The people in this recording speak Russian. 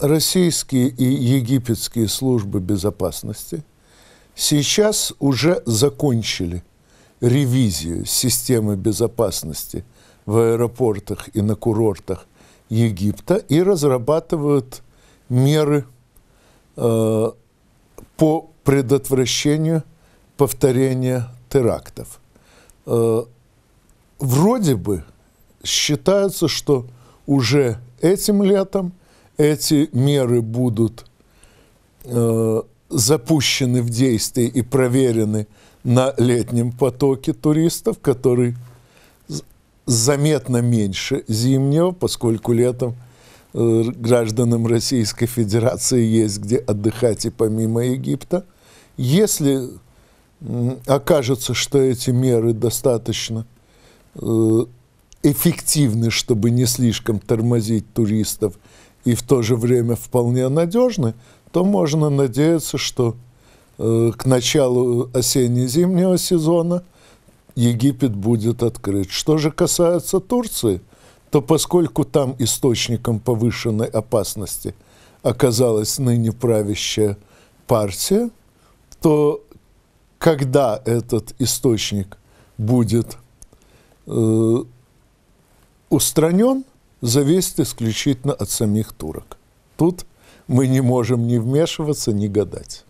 российские и египетские службы безопасности сейчас уже закончили ревизию системы безопасности в аэропортах и на курортах Египта и разрабатывают меры по предотвращению повторения терактов. Вроде бы считается, что уже этим летом эти меры будут запущены в действие и проверены на летнем потоке туристов, который заметно меньше зимнего, поскольку летом гражданам Российской Федерации есть где отдыхать и помимо Египта. Если окажется, что эти меры достаточно эффективны, чтобы не слишком тормозить туристов, и в то же время вполне надежны, то можно надеяться, что к началу осенне-зимнего сезона Египет будет открыт. Что же касается Турции, то поскольку там источником повышенной опасности оказалась ныне правящая партия, то когда этот источник будет устранен, зависит исключительно от самих турок. Тут мы не можем ни вмешиваться, ни гадать.